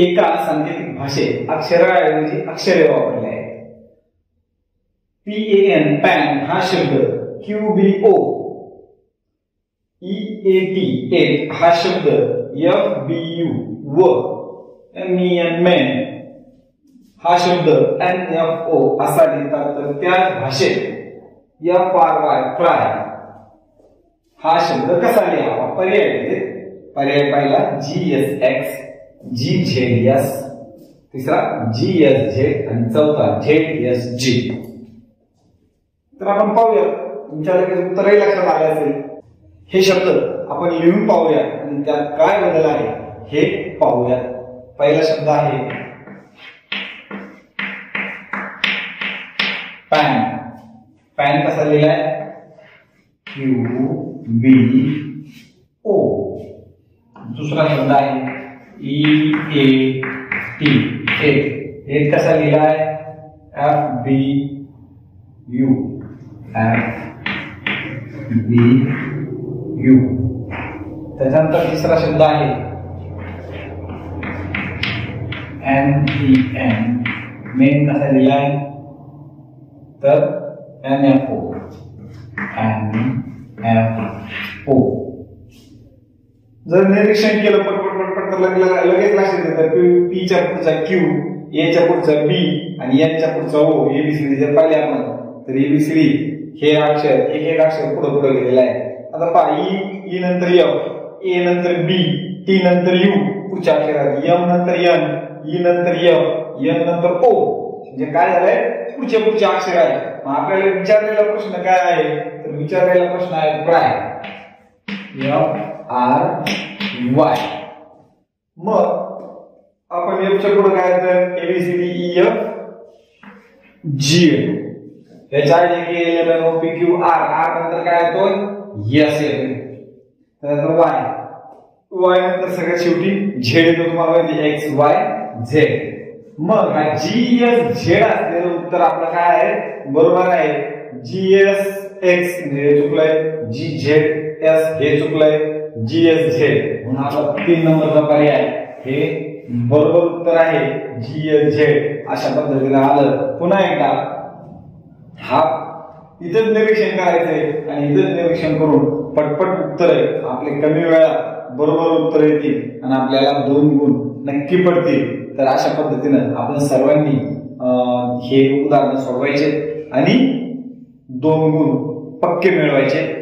एका सांकेतिक भाषेत अक्षराऐवजी अक्षरे वापरले आहेत. PAN पॅन हा शब्द QBO, EATN हा शब्द FBU व MEN हा शब्द NFO असा लिहितात. तर त्याच भाषेत FRY फ्राय हा शब्द कसा लिहावा, पर्याय पाहिला GSX, GZS, तिसरा GSZ आणि चौथा ZSG. तर आपण पाहूया, तुमच्या लगेच उत्तरही लक्षात आले असेल. हे शब्द आपण लिहून पाहूया आणि त्यात काय बदल आहे हे पाहूया. पहिला शब्द आहे पॅन. पॅन कसा लिहिलाय? QBO. दूसरा शब्द है EAT. एक कैसा लिखा है? FBU. FBU. तदनंतर तीसरा शब्द है NEN. मेन कैसा लिखा है? तर NFO. NFO. जर निरीक्षण केलं पटपट लगेच लक्षात येतं. P च्या पुढचा Q, A च्या पुढचा B आणि N च्या पुढचा O, ABCD जर पाहिले आपण तर ABCD हे अक्षर एक एक अक्षर पुढे पुढे गेलेलं आहे. आता पहा, E नंतर F, A नंतर B, T नंतर U पुढच्या अक्षरात, M नंतर N, E नंतर F, N नंतर O. म्हणजे काय झालंय? पुढचे पुढचे अक्षर आहे. मग आपल्याला विचारलेला प्रश्न काय आहे? तर विचारलेला प्रश्न आहे प्राय FRY. मग आपण F च्या पुढे काय तर ABCDEFG याच्या आधी LMNOPQR नंतर काय येतो? SN. त्यानंतर Y, Y नंतर सगळ्यात शेवटी Z येतो. तुम्हाला माहिती XYZ. मग GSZ असलेलं उत्तर आपलं काय आहे? बरोबर आहे. GSX हे चुकलंय, GZS हे चुकलंय, GSZ म्हणून आपला 3 नंबरचा पर्याय हे बरोबर उत्तर आहे. GSZ अशा पद्धतीने आलं. पुन्हा एकदा हा इथेच निरीक्षण करायचंय आणि इथेच निरीक्षण करून पटपट उत्तर आपले कमी वेळात बरोबर उत्तर येतील आणि आपल्याला 2 गुण नक्की पडतील. तर अशा पद्धतीनं आपण सर्वांनी हे उदाहरण सोडवायचे आणि 2 गुण पक्के मिळवायचे.